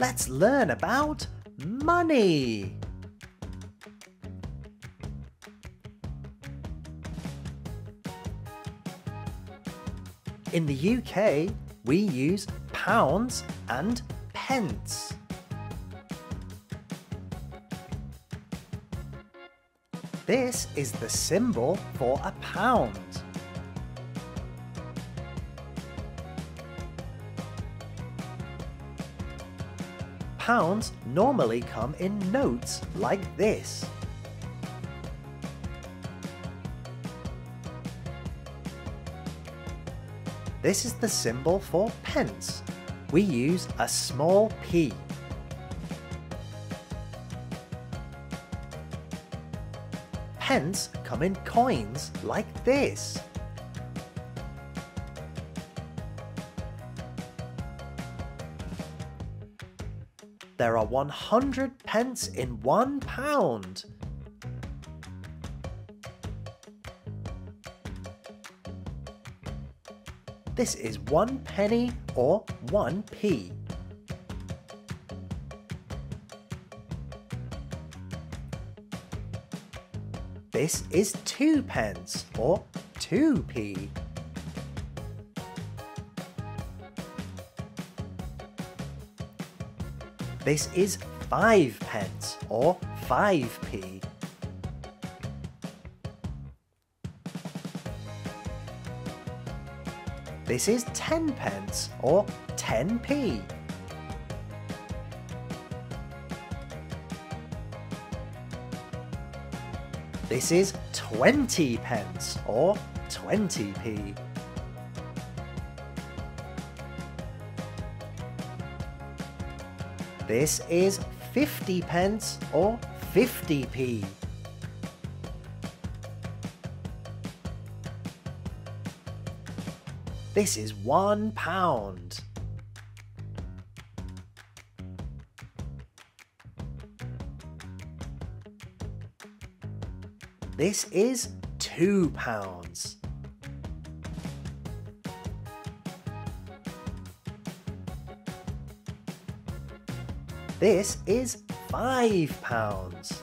Let's learn about money. In the UK, we use pounds and pence. This is the symbol for a pound. Pounds normally come in notes like this. This is the symbol for pence. We use a small p. Pence come in coins like this. There are 100 pence in £1. This is 1 penny or 1p. This is 2 pence or 2p. This is 5 pence or 5p. This is 10 pence or 10p. This is 20 pence or 20p. This is 50 pence or 50p. This is £1. This is £2. This is £5.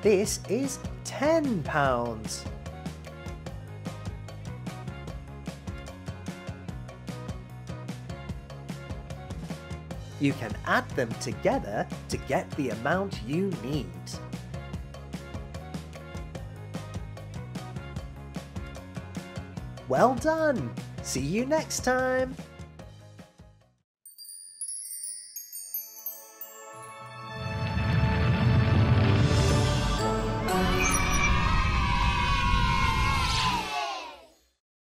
This is £10. You can add them together to get the amount you need. Well done! See you next time!